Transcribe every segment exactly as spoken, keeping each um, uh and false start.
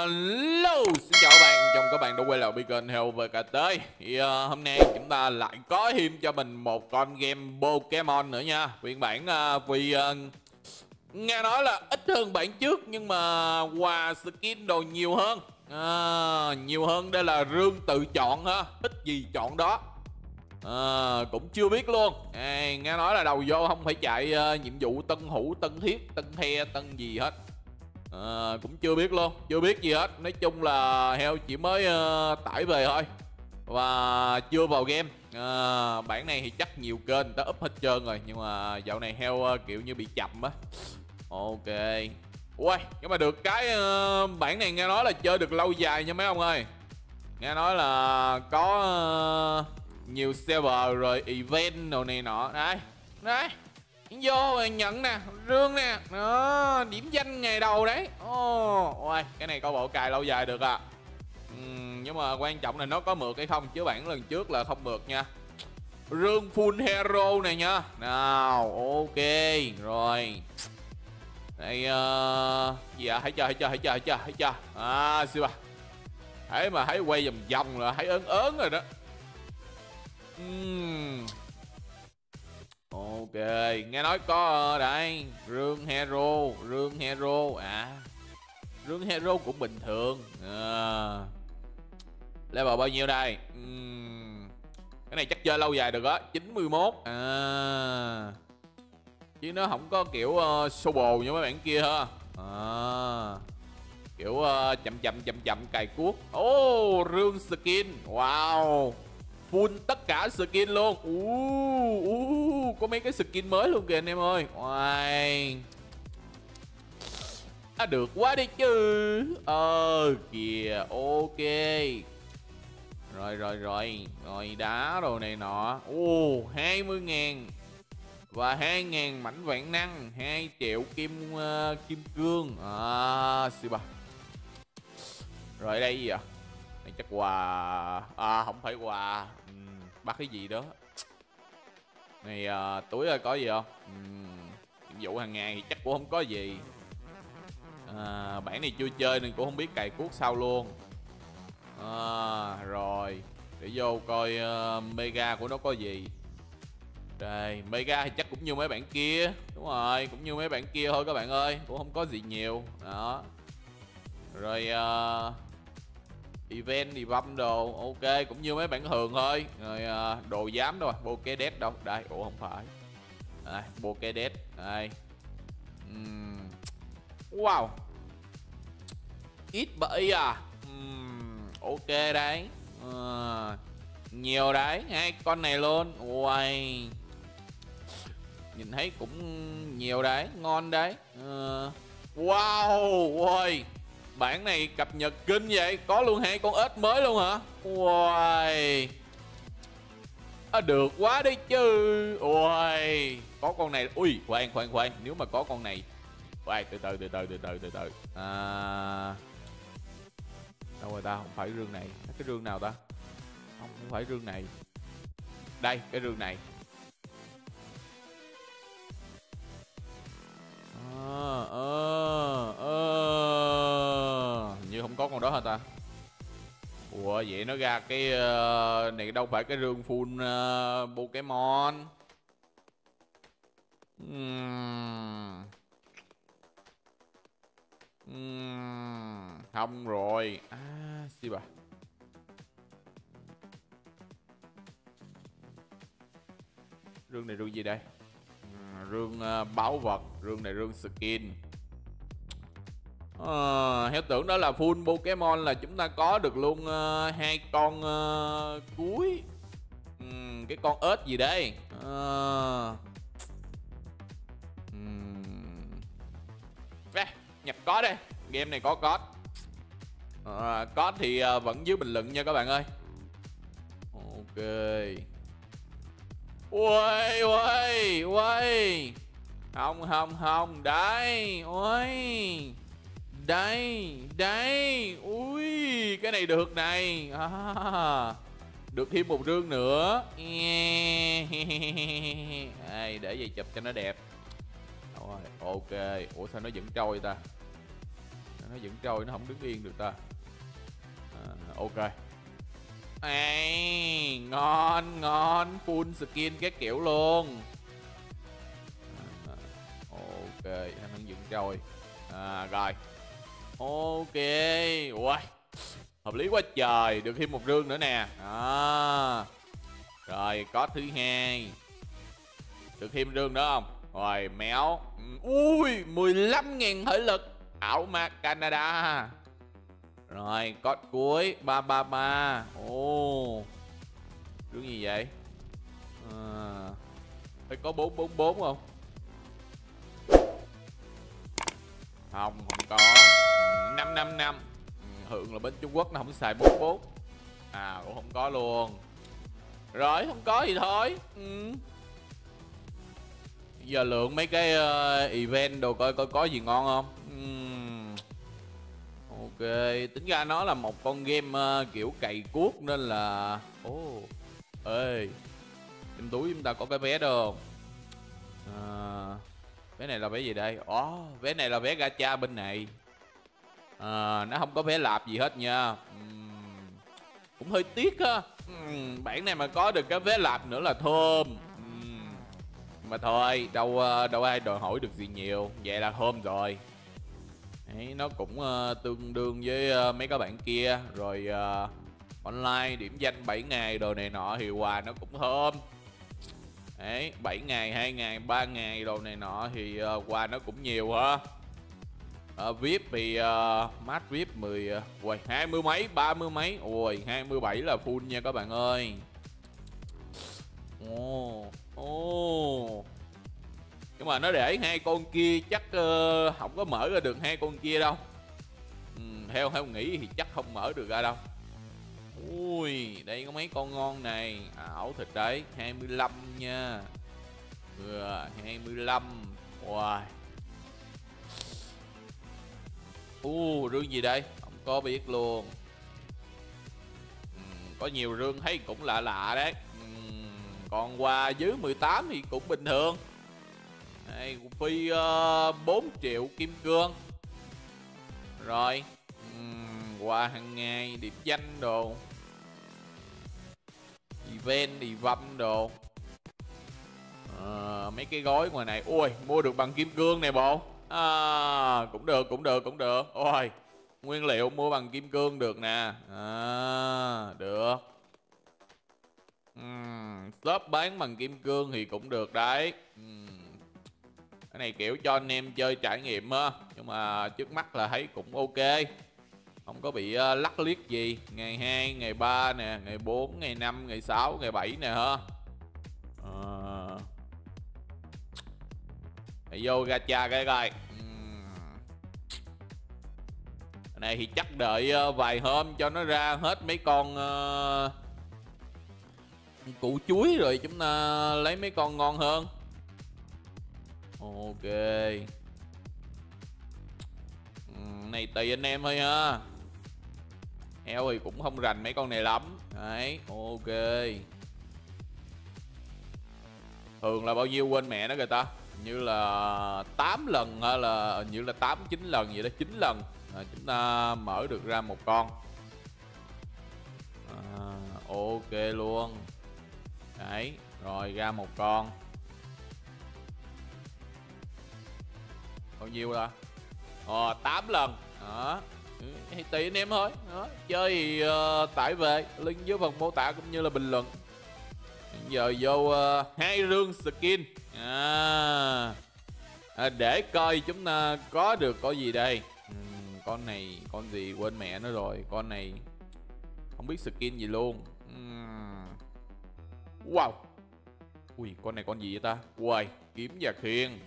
Hello, xin chào các bạn, chào mừng các bạn đã quay lại với kênh Heo vê ca tê. Thì uh, hôm nay chúng ta lại có thêm cho mình một con game Pokemon nữa nha. Phiên bản uh, vì uh, nghe nói là ít hơn bản trước nhưng mà quà skin đồ nhiều hơn, uh, nhiều hơn. Đây là Rương Tự Chọn ha, thích gì chọn đó. À, cũng chưa biết luôn à, nghe nói là đầu vô không phải chạy uh, nhiệm vụ tân hữu, tân thiết, tân the, tân gì hết à, cũng chưa biết luôn, chưa biết gì hết. Nói chung là Heo chỉ mới uh, tải về thôi và chưa vào game à, bản này thì chắc nhiều kênh người ta up hết trơn rồi. Nhưng mà dạo này Heo uh, kiểu như bị chậm á. Ok. Ui, nhưng mà được cái uh, bản này nghe nói là chơi được lâu dài nha mấy ông ơi. Nghe nói là có... Uh, nhiều server rồi event đồ này nọ. Đấy, đấy, vô nhận nè, Rương nè đó, điểm danh ngày đầu đấy. Ồ, oh, cái này có bộ cài lâu dài được à. uhm, Nhưng mà quan trọng là nó có mượt hay không, chứ bản lần trước là không mượt nha. Rương full hero này nha. Nào, ok. Rồi đây, uh, gì à, hãy chờ, hãy chờ, hãy chờ, hãy chờ, hãy chờ. À, siêu à. Hãy mà hãy quay vòng vòng rồi, hãy ớn ớn rồi đó. Uhm. Ok, nghe nói có đây Rương Hero, Rương Hero à, Rương Hero cũng bình thường à. Level bao nhiêu đây? uhm. Cái này chắc chơi lâu dài được á, chín mươi mốt à. Chứ nó không có kiểu uh, sô bồ như mấy bạn kia ha à. Kiểu uh, chậm chậm chậm chậm cài cuốc. Ô, oh, Rương skin. Wow, full tất cả skin luôn. uh, uh, Có mấy cái skin mới luôn kìa anh em ơi. Wow. À, được quá đi chứ. Ờ kìa, ok. Rồi rồi rồi. Rồi đá đồ này nọ. uh, hai mươi ngàn và hai ngàn mảnh vạn năng, hai triệu kim uh, kim cương à, siêu bà. Rồi đây gì vậy? Này chắc quà. À không phải quà. ừ, Bắt cái gì đó. Này à, túi ơi có gì không? ừ, Nhiệm vụ hàng ngày thì chắc cũng không có gì à. Bản này chưa chơi nên cũng không biết cày cuốc sao luôn à. Rồi để vô coi uh, mega của nó có gì. Đây, mega thì chắc cũng như mấy bạn kia. Đúng rồi, cũng như mấy bạn kia thôi các bạn ơi. Cũng không có gì nhiều. Đó. Rồi uh, event thì băm đồ, ok, cũng như mấy bản thường thôi. Rồi đồ giám đâu, Pokédex đâu, đây, ủa không phải, à, Pokédex, đây, uhm. wow, ít bởi à, uhm. ok đấy, à, nhiều đấy, hai con này luôn, wow, nhìn thấy cũng nhiều đấy, ngon đấy, à. wow, wow. Bản này cập nhật kinh vậy, có luôn hai con ếch mới luôn hả? Uầy. À, được quá đi chứ. Uầy. Có con này, ui, khoan khoan khoan, nếu mà có con này. Uầy, từ từ từ từ từ từ từ từ. À. Đâu rồi ta, không phải rương này, cái rương nào ta? Không, không phải rương này. Đây, cái rương này. Ờ ờ ờ như không có con đó hả ta? Ủa vậy nó ra cái uh, này đâu phải cái rương full uh, Pokemon. uhm. Uhm. Không rồi. À xì bà. Rương này rương gì đây? Rương báo vật, rương này rương skin. à, Theo tưởng đó là full Pokemon là chúng ta có được luôn uh, hai con uh, cuối. uhm, Cái con ếch gì đây? à. uhm. à, Nhập code đây, game này có code. à, Code thì uh, vẫn dưới bình luận nha các bạn ơi. Ok. Uầy, uầy, uầy. Không, không, không. Đấy, uầy. Đấy, đấy. Ui, cái này được này. à, Được thêm một rương nữa. à, Để vậy chụp cho nó đẹp. Rồi, ok. Ủa sao nó vẫn trôi ta? à, Nó vẫn trôi, nó không đứng yên được ta. À, ok. À, ngon, ngon. Full skin cái kiểu luôn. À, ok, nó dựng trôi. À, rồi. Ok. Wow. Hợp lý quá trời. Được thêm một rương nữa nè. À. Rồi, có thứ hai. Được thêm rương nữa không? Rồi, méo. Ui, mười lăm nghìn thể lực. Ảo ma Canada. Rồi, code cuối ba ba ba. Ồ. Rương gì vậy? À, phải có bốn bốn bốn không? Không, không có. Năm năm năm. Hưởng là bên Trung Quốc nó không xài bốn bốn. À, cũng không có luôn. Rồi, không có thì thôi. Ừ. Giờ lượng mấy cái uh, event đồ coi coi có gì ngon không. uhm. Ok, tính ra nó là một con game uh, kiểu cày cuốc nên là oh. Ê, trong túi chúng ta có cái vé đâu. à, Vé này là vé gì đây? Oh, vé này là vé gacha bên này. à, Nó không có vé lạp gì hết nha. uhm. Cũng hơi tiếc ha. uhm. Bản này mà có được cái vé lạp nữa là thơm. Mà thôi, đâu đâu ai đòi hỏi được gì nhiều. Vậy là hôm rồi. Đấy, nó cũng uh, tương đương với uh, mấy các bạn kia. Rồi uh, online điểm danh bảy ngày đồ này nọ thì quà nó cũng hôm. Đấy, bảy ngày, hai ngày, ba ngày đồ này nọ thì uh, quà nó cũng nhiều ha. uh, vê i pê thì uh, max vê i pê mười, uh, hai mươi mấy, ba mươi mấy. Ui, hai mươi bảy là full nha các bạn ơi. Ồ oh. Ồ, oh. Nhưng mà nó để hai con kia chắc uh, không có mở ra được hai con kia đâu. ừ, Theo theo nghĩ thì chắc không mở được ra đâu. Ui, đây có mấy con ngon này. Ảo thịt đấy, hai mươi lăm nha. ừ, hai mươi lăm. Wow. Ui, uh, rương gì đây? Không có biết luôn. ừ, Có nhiều rương thấy cũng lạ lạ đấy. Còn quà dưới mười tám thì cũng bình thường. Đây, phi uh, bốn triệu kim cương. Rồi. uhm, Quà hàng ngày, điệp danh đồ, event, event đồ. à, Mấy cái gói ngoài này. Ui, mua được bằng kim cương này bộ. à, Cũng được, cũng được, cũng được. Ôi, nguyên liệu mua bằng kim cương được nè. à, Được. Uhm, shop bán bằng kim cương thì cũng được đấy. uhm. Cái này kiểu cho anh em chơi trải nghiệm á. Nhưng mà trước mắt là thấy cũng ok. Không có bị uh, lắc liếc gì. Ngày hai, ngày ba nè, ngày bốn, ngày năm, ngày sáu, ngày bảy nè ha. à. Vô gacha cái coi. uhm. Cái này thì chắc đợi uh, vài hôm cho nó ra hết mấy con uh, củ chuối rồi chúng ta lấy mấy con ngon hơn. Ok. ừ, Này tùy anh em thôi ha. Heo thì cũng không rành mấy con này lắm. Đấy, ok. Thường là bao nhiêu quên mẹ nó rồi ta. Như là tám lần hay là như là tám, chín lần vậy đó. Chín lần à, chúng ta mở được ra một con. à, Ok luôn. Đấy, rồi ra một con. Bao nhiêu là ờ, tám lần. Đó, thì tùy anh em thôi. Đó, chơi thì uh, tải về. Link dưới phần mô tả cũng như là bình luận. Bây giờ vô hai uh, rương skin. à. À, Để coi chúng ta có được có gì đây. uhm, Con này, con gì quên mẹ nó rồi. Con này không biết skin gì luôn. uhm. Wow. Ui, con này con gì vậy ta? Uầy, kiếm và khiên.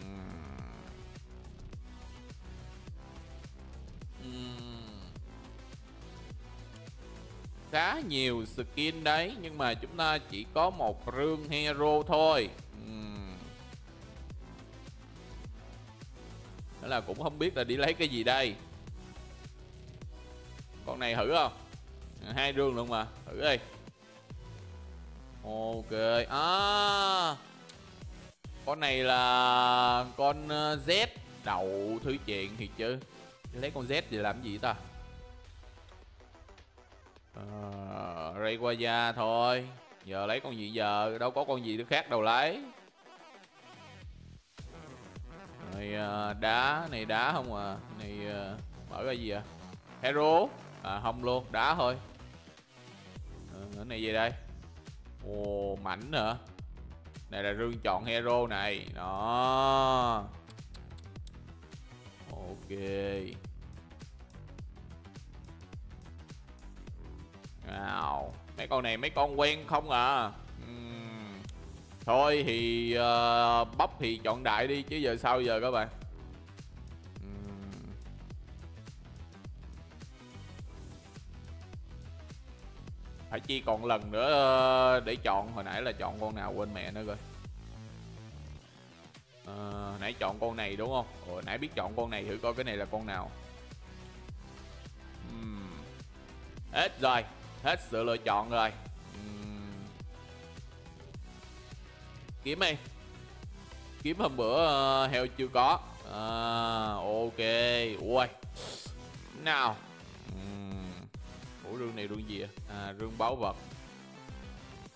uhm. uhm. Khá nhiều skin đấy. Nhưng mà chúng ta chỉ có một rương hero thôi. uhm. Đó là cũng không biết là đi lấy cái gì đây. Con này thử không? Hai rương luôn mà, thử đi. Ok, à, con này là con Z. đậu thứ chuyện thiệt chứ. Lấy con Z thì làm gì ta? À, Ray qua da thôi. Giờ lấy con gì giờ? Đâu có con gì khác đâu lấy. Này đá, này đá không à. Này mở ra gì à? Hero. À không luôn, đá thôi. Ở này về đây. Ồ, mảnh hả? Này là Rương chọn hero này. Đó. Ok. Wow. Mấy con này mấy con quen không à. uhm. Thôi thì uh, bắp thì chọn đại đi chứ giờ sao giờ các bạn. uhm. Phải chi còn lần nữa để chọn. Hồi nãy là chọn con nào quên mẹ nữa rồi. Uh, nãy chọn con này đúng không? Hồi nãy biết chọn con này, thử coi cái này là con nào. uhm. Hết rồi, hết sự lựa chọn rồi. uhm. Kiếm đi. Kiếm hôm bữa uh, heo chưa có. uh, Ok. Ui. Nào. uhm. Ủa rương này rương gì vậy? À rương báu vật.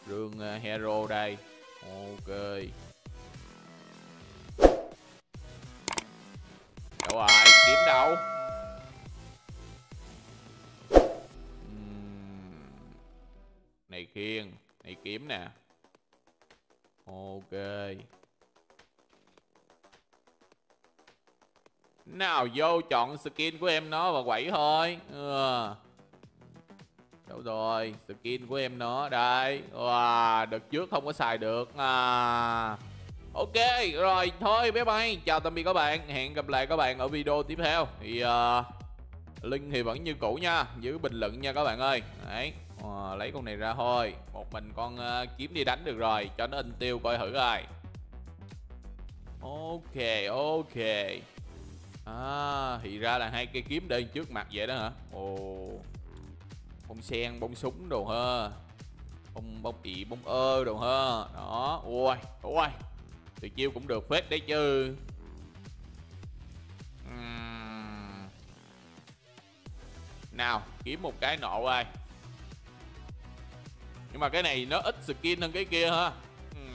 Rương uh, hero đây. Ok. Đâu rồi? Kiếm đâu? Này khiên, này kiếm nè. Ok. Nào vô chọn skin của em nó và quẩy thôi. ừ. Đâu rồi? Skin của em nó đây. Wow, đợt trước không có xài được à. Ok, rồi thôi bye bye. Chào tạm biệt các bạn. Hẹn gặp lại các bạn ở video tiếp theo. Thì uh, link thì vẫn như cũ nha. Giữ bình luận nha các bạn ơi. Đấy. À, lấy con này ra thôi. Một mình con uh, kiếm đi đánh được rồi. Cho nó in tiêu coi thử ai. Ok, ok. À, thì ra là hai cây kiếm đây trước mặt vậy đó hả. Ồ. Bông sen, bông súng đồ ha. Bông bông ị, bông ơ đồ ha. Đó, ui, ui. Từ chiêu cũng được phết đấy chứ. uhm. Nào, kiếm một cái nộ ai. Nhưng mà cái này nó ít skin hơn cái kia ha. ừ.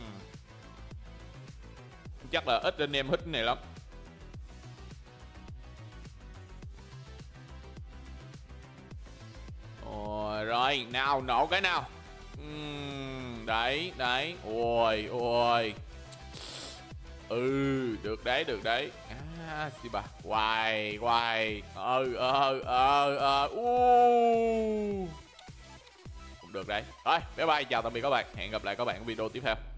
Chắc là ít anh em hít này lắm. Ôi, rồi, nào, nổ cái nào. ừ. Đấy, đấy. Ôi, ôi. Ừ, được đấy, được đấy. À, xì bà. Hoài, hoài. Ừ, ừ, ừ, ừ. Uuuu. Được đấy. Rồi, bye bye, chào tạm biệt các bạn. Hẹn gặp lại các bạn ở video tiếp theo.